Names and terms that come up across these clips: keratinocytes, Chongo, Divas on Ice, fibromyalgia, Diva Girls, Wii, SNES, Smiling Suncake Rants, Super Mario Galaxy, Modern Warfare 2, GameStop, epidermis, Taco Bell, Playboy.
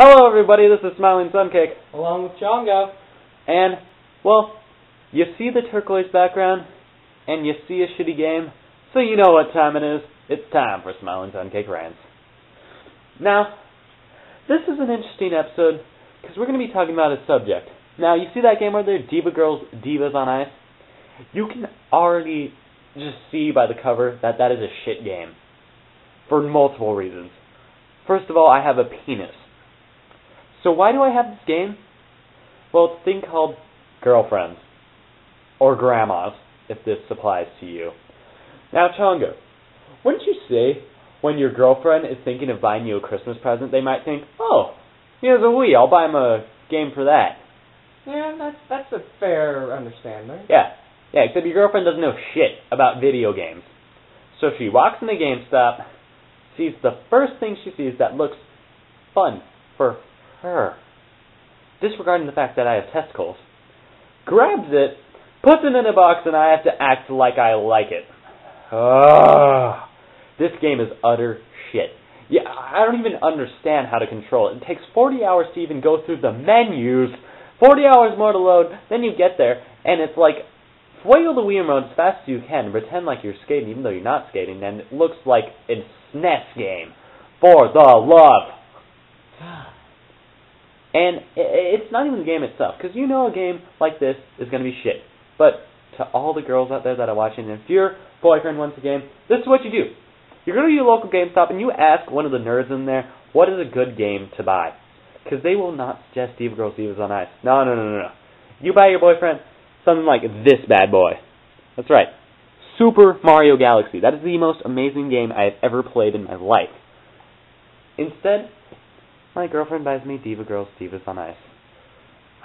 Hello everybody, this is Smiling Suncake, along with Chongo. And, well, you see the turquoise background, and you see a shitty game, so you know what time it is. It's time for Smiling Suncake Rants. Now, this is an interesting episode, because we're going to be talking about a subject. Now, you see that game right there, Diva Girls, Divas on Ice? You can already just see by the cover that that is a shit game. For multiple reasons. First of all, I have a penis. So why do I have this game? Well, it's a thing called girlfriends. Or grandmas, if this applies to you. Now, Chongo, wouldn't you say when your girlfriend is thinking of buying you a Christmas present, they might think, oh, he has a Wii, I'll buy him a game for that. Yeah, that's a fair understanding. Yeah, except your girlfriend doesn't know shit about video games. So she walks into GameStop, sees the first thing she sees that looks fun for her, disregarding the fact that I have testicles, grabs it, puts it in a box, and I have to act like I like it. Ugh. This game is utter shit. Yeah, I don't even understand how to control it. It takes 40 hours to even go through the menus, 40 hours more to load, then you get there, and it's like, flail the Wii remote as fast as you can, pretend like you're skating even though you're not skating, and it looks like a SNES game. For the love. And it's not even the game itself, because you know a game like this is going to be shit. But to all the girls out there that are watching, if your boyfriend wants a game, this is what you do. You're going to your local GameStop, and you ask one of the nerds in there, what is a good game to buy? Because they will not suggest Diva Girls, Divas on Ice. No. You buy your boyfriend something like this bad boy. That's right. Super Mario Galaxy. That is the most amazing game I have ever played in my life. Instead, my girlfriend buys me Diva Girls, Divas on Ice.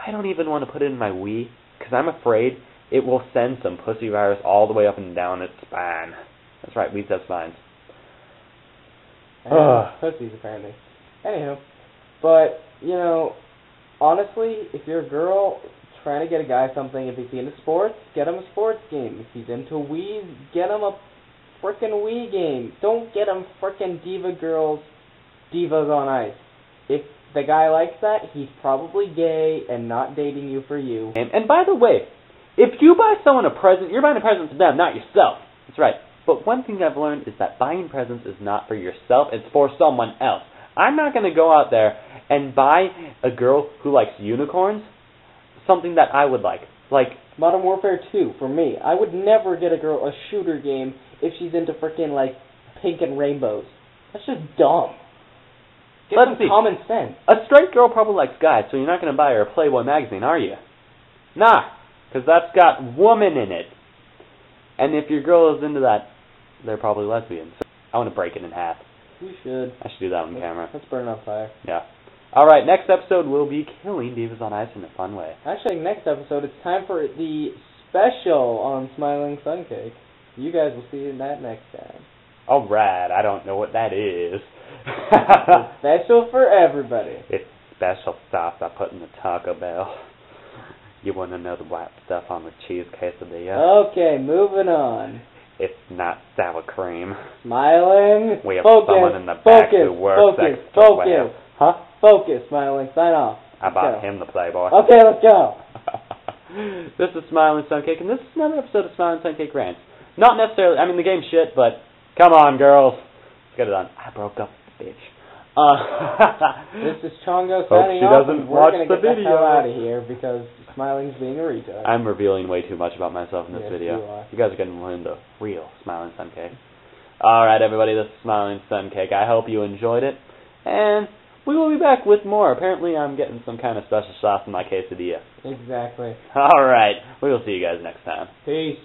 I don't even want to put it in my Wii, because I'm afraid it will send some pussy virus all the way up and down its spine. That's right, Wii's have spines. Pussies, apparently. Anywho, but, you know, honestly, if you're a girl trying to get a guy something, if he's into sports, get him a sports game. If he's into Wii's, get him a frickin' Wii game. Don't get him frickin' Diva Girls, Divas on Ice. If the guy likes that, he's probably gay and not dating you for you. And by the way, if you buy someone a present, you're buying a present for them, not yourself. That's right. But one thing I've learned is that buying presents is not for yourself, it's for someone else. I'm not going to go out there and buy a girl who likes unicorns something that I would like. Like Modern Warfare 2, for me. I would never get a girl a shooter game if she's into frickin' like pink and rainbows. That's just dumb. Let's see. Common sense. A straight girl probably likes guys, so you're not going to buy her a Playboy magazine, are you? Nah, because that's got woman in it. And if your girl is into that, they're probably lesbians. So I want to break it in half. You should. I should do that on camera. Let's burn it on fire. Yeah. All right, next episode we'll be killing Divas on Ice in a fun way. Actually, next episode it's time for the special on Smiling Suncake. You guys will see that next time. All right, I don't know what that is. It's special for everybody. It's special stuff I put in the Taco Bell. You want to know the white stuff on the cheese quesadilla? Okay, moving on. It's not sour cream. Smiling. We have focus, someone in the back focus, who works extra well. Huh? Focus, Smiling. Sign off. I bought him the Playboy. Okay, let's go. This is Smiling Suncake, and this is another episode of Smiling Suncake Rants. Not necessarily, I mean, the game's shit, but come on, girls. Let's get it on. I broke up. Bitch. This is Chongo signing off. We're going to get the hell out of here because Smiling's being a retard. I'm revealing way too much about myself in this video. You guys are going to learn the real Smiling Suncake. Alright everybody, this is Smiling Suncake. I hope you enjoyed it. And we will be back with more. Apparently I'm getting some kind of special sauce in my quesadilla. Exactly. Alright, we will see you guys next time. Peace.